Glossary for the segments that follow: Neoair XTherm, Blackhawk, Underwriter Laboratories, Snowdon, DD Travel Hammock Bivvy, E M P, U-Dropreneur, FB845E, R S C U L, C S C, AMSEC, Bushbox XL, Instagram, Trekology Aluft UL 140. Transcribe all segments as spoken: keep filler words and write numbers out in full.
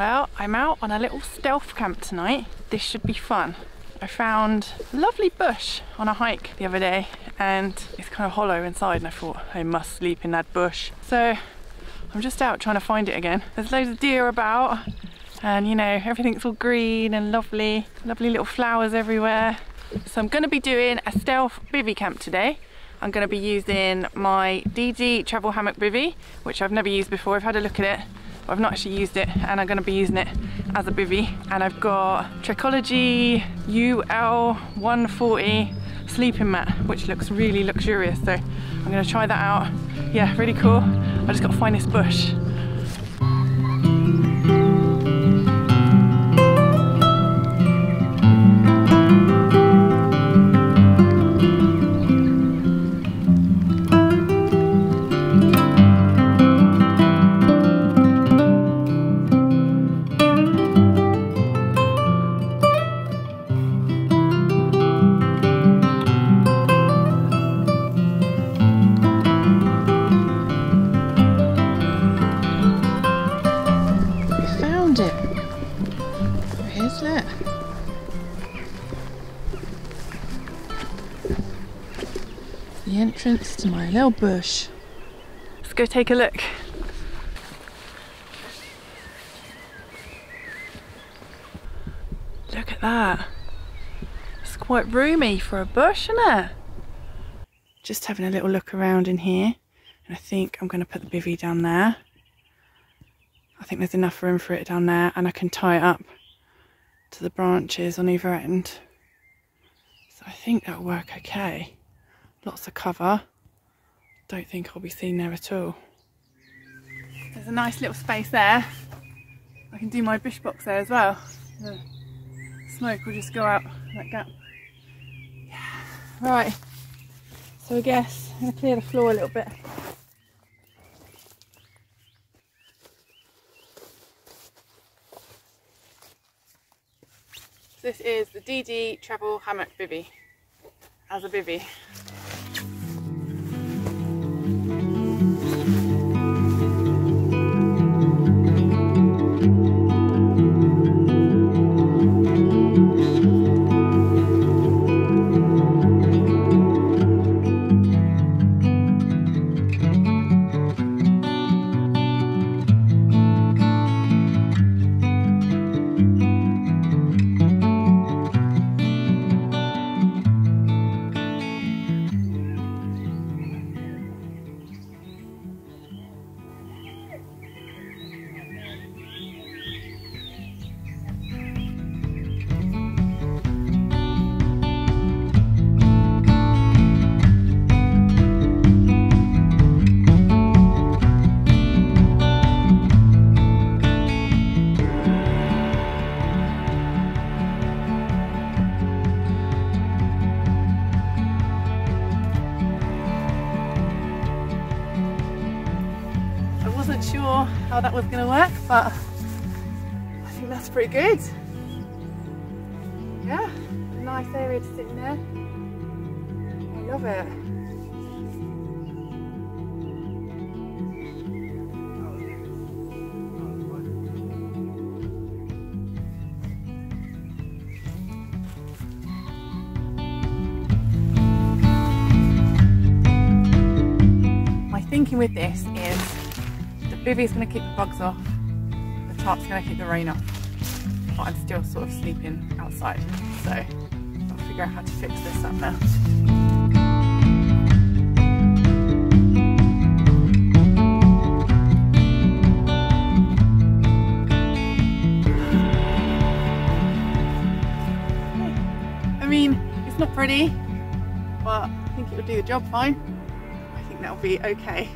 Well, I'm out on a little stealth camp tonight. This should be fun. I found a lovely bush on a hike the other day and it's kind of hollow inside and I thought I must sleep in that bush. So I'm just out trying to find it again. There's loads of deer about and you know, everything's all green and lovely, lovely little flowers everywhere. So I'm going to be doing a stealth bivvy camp today. I'm going to be using my D D Travel Hammock Bivvy, which I've never used before. I've had a look at it, but I've not actually used it, and I'm going to be using it as a bivvy. And I've got Trekology U L one forty sleeping mat, which looks really luxurious. So I'm going to try that out. Yeah, really cool. I just got to find this bush. The entrance to my little bush. Let's go take a look. Look at that. It's quite roomy for a bush, isn't it? Just having a little look around in here, and I think I'm going to put the bivvy down there. I think there's enough room for it down there, and I can tie it up to the branches on either end. So I think that'll work okay. Lots of cover. Don't think I'll be seen there at all. There's a nice little space there. I can do my bushbox there as well. The smoke will just go out that gap. Yeah. Right. So I guess I'm gonna clear the floor a little bit. This is the D D Travel Hammock Bivvy as a bivvy. Sure how that was going to work, but I think that's pretty good. Yeah, a nice area to sit in there. I love it. My thinking with this is bivvy's going to keep the bugs off, the tarp's going to keep the rain off, but I'm still sort of sleeping outside, so I'll figure out how to fix this up now. Okay. I mean, it's not pretty, but I think it'll do the job fine. I think that'll be okay.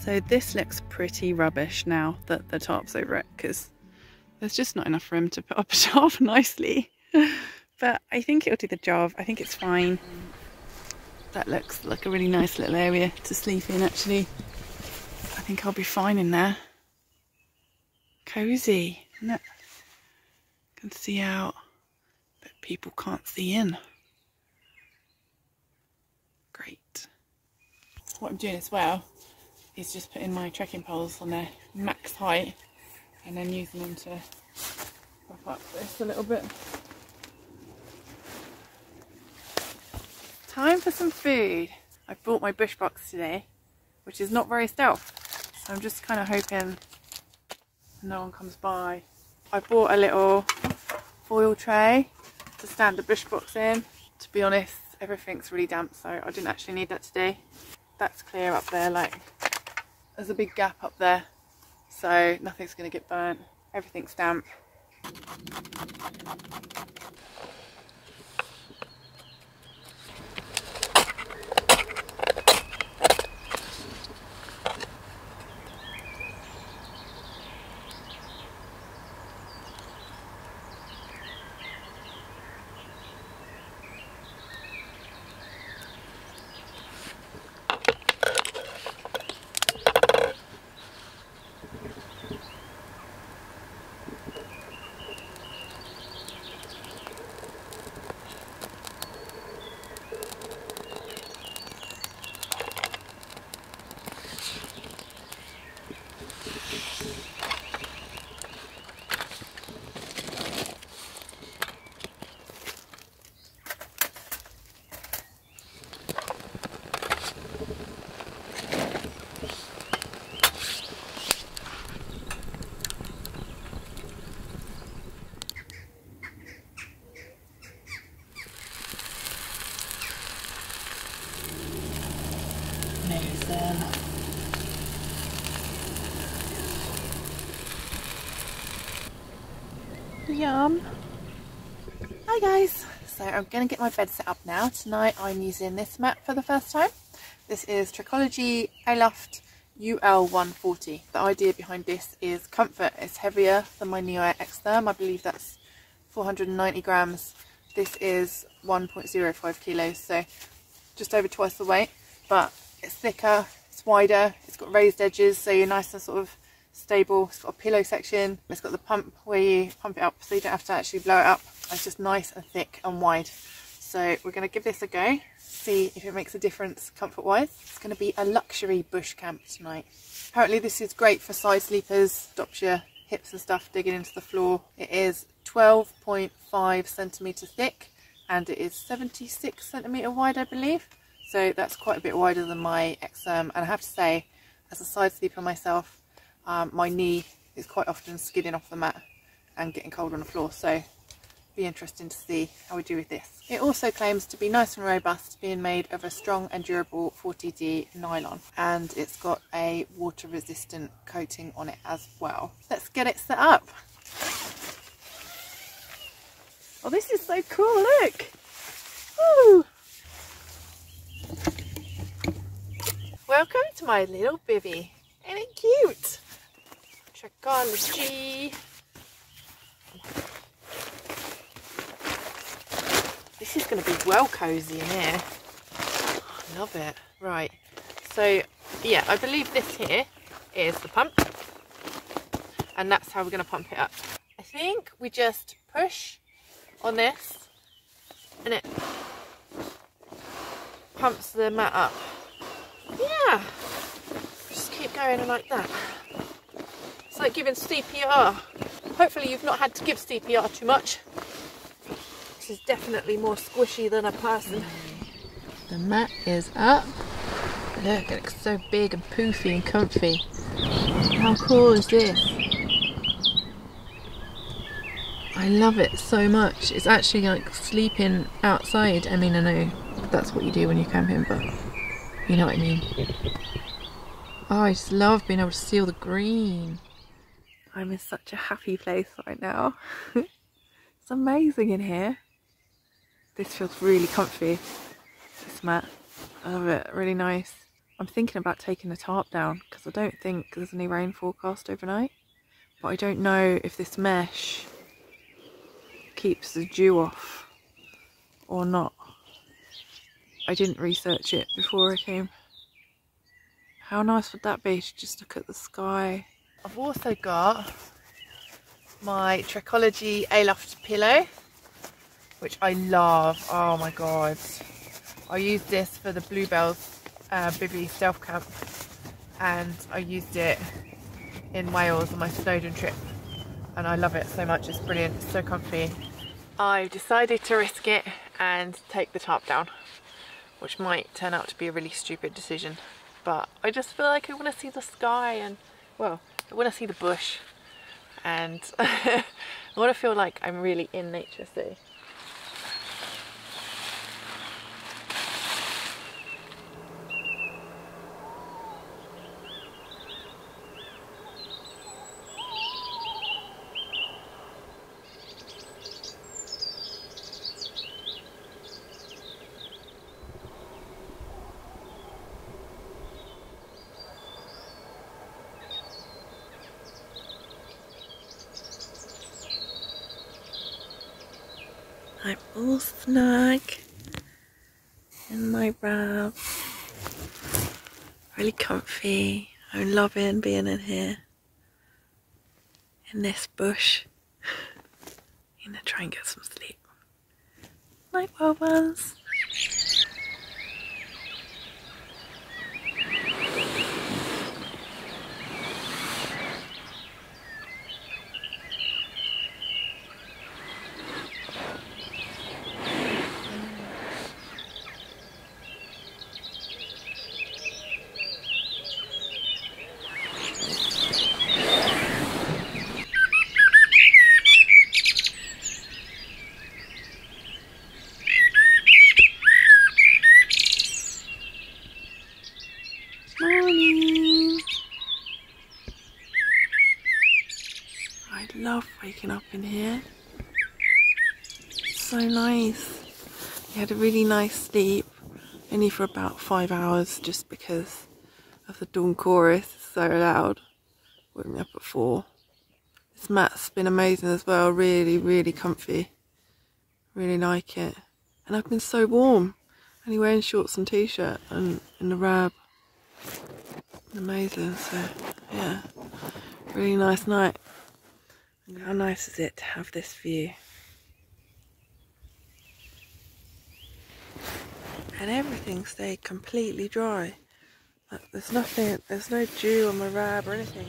So this looks pretty rubbish now that the tarp's over it, because there's just not enough room to put up a tarp nicely. But I think it'll do the job. I think it's fine. That looks like a really nice little area to sleep in, actually. I think I'll be fine in there. Cozy, isn't it? Can see out, but people can't see in. Great. What I'm doing as well is just putting my trekking poles on their max height and then using them to prop up this a little bit. Time for some food. I bought my Bushbox today, which is not very stealth, so I'm just kind of hoping no one comes by. I bought a little foil tray to stand the Bushbox in. To be honest, everything's really damp, so I didn't actually need that today. That's clear up there, like there's a big gap up there, so nothing's going to get burnt. Everything's damp. Yum. Hi guys, so I'm gonna get my bed set up now. Tonight I'm using this mat for the first time. This is Trekology Aluft U L one forty. The idea behind this is comfort. It's heavier than my Neoair XTherm. I believe that's four hundred ninety grams. This is one point zero five kilos, so just over twice the weight, but it's thicker, it's wider, it's got raised edges, so you're nice and sort of stable. It's got a pillow section, it's got the pump where you pump it up so you don't have to actually blow it up. It's just nice and thick and wide. So we're going to give this a go, see if it makes a difference comfort wise. It's going to be a luxury bush camp tonight. Apparently this is great for side sleepers, stops your hips and stuff digging into the floor. It is twelve point five centimeter thick and it is seventy-six centimeter wide, I believe. So that's quite a bit wider than my XTherm, and I have to say, as a side sleeper myself, Um, my knee is quite often skidding off the mat and getting cold on the floor, so be interesting to see how we do with this. It also claims to be nice and robust, being made of a strong and durable forty D nylon, and it's got a water resistant coating on it as well. Let's get it set up. Oh, this is so cool, look. Woo. Welcome to my little bivvy. Isn't it cute? Trekology. This is going to be well cozy in here. Oh, I love it. Right, so yeah, I believe this here is the pump, and that's how we're going to pump it up. I think we just push on this and it pumps the mat up. Yeah, just keep going like that. It's like giving C P R. Hopefully you've not had to give C P R too much. This is definitely more squishy than a person. The mat is up. Look, it looks so big and poofy and comfy. How cool is this? I love it so much. It's actually like sleeping outside. I mean, I know that's what you do when you're camping, but you know what I mean. Oh, I just love being able to see all the green. I'm in such a happy place right now. It's amazing in here. This feels really comfy, this mat. I love it, really nice. I'm thinking about taking the tarp down because I don't think there's any rain forecast overnight, but I don't know if this mesh keeps the dew off or not. I didn't research it before I came. How nice would that be to just look at the sky? I've also got my Trekology Aluft pillow, which I love. Oh my god, I used this for the Bluebells uh, bivvy stealth camp, and I used it in Wales on my Snowdon trip, and I love it so much. It's brilliant, it's so comfy. I've decided to risk it and take the tarp down, which might turn out to be a really stupid decision, but I just feel like I want to see the sky, and well, I want to see the bush, and I want to feel like I'm really in nature. So I'm all snug in my wrap, really comfy. I'm loving being in here, in this bush. I'm gonna try and get some sleep. Night, wild ones. Waking up in here, so nice. I had a really nice sleep, only for about five hours, just because of the dawn chorus. It's so loud. Woke me up at four. This mat's been amazing as well. Really, really comfy. Really like it. And I've been so warm. Only wearing shorts and t-shirt and in the wrap. Amazing. So yeah, really nice night. How nice is it to have this view? And everything stayed completely dry. Like, there's nothing, there's no dew on my wrap or anything.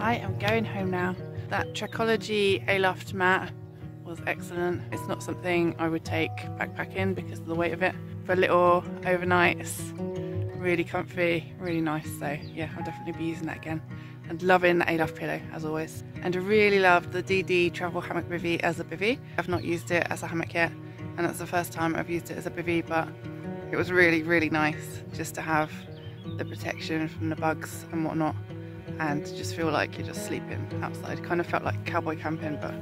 I am going home now. That Trekology Aluft mat was excellent. It's not something I would take backpacking because of the weight of it. For a little overnight, it's really comfy, really nice. So yeah, I'll definitely be using that again. And loving the Aluft pillow as always. And I really love the D D Travel Hammock Bivvy as a bivvy. I've not used it as a hammock yet, and that's the first time I've used it as a bivvy, but it was really, really nice just to have the protection from the bugs and whatnot, and just feel like you're just sleeping outside. Kind of felt like cowboy camping, but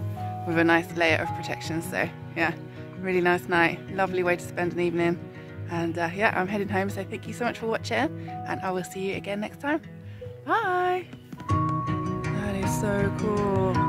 with a nice layer of protection. So yeah, really nice night, lovely way to spend an evening. And uh, yeah, I'm heading home, so thank you so much for watching, and I will see you again next time. Bye. That is so cool.